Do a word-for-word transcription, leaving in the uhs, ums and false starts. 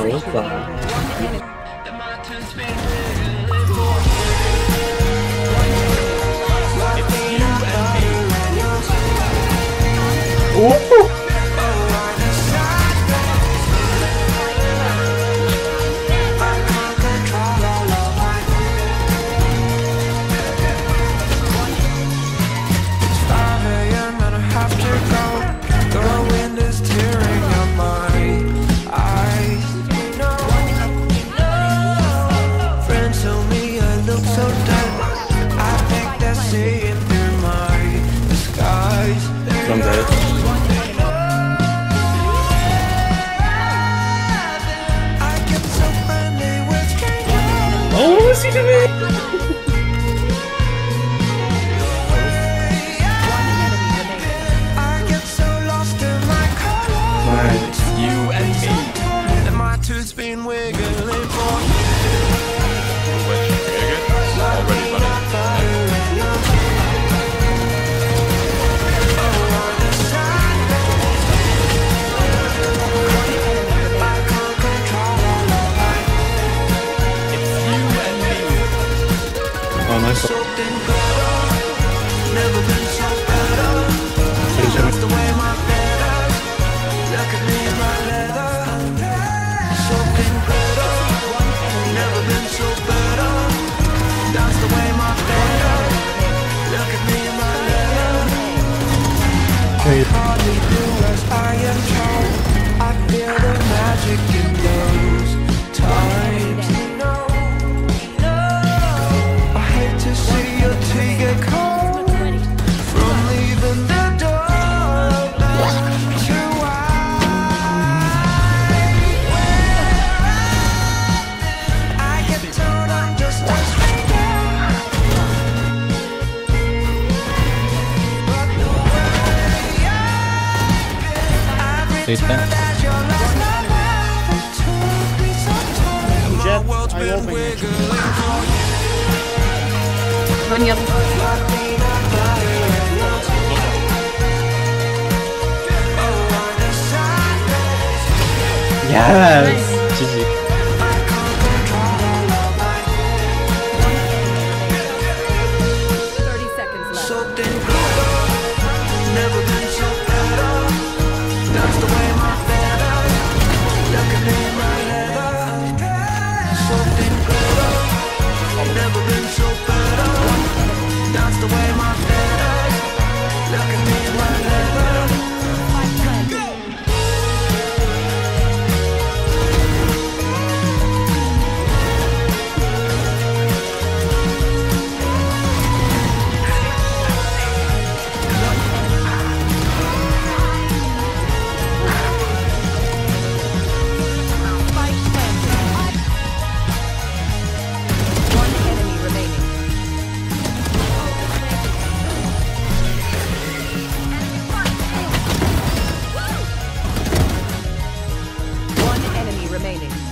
three o'clock. Woo! Remaining.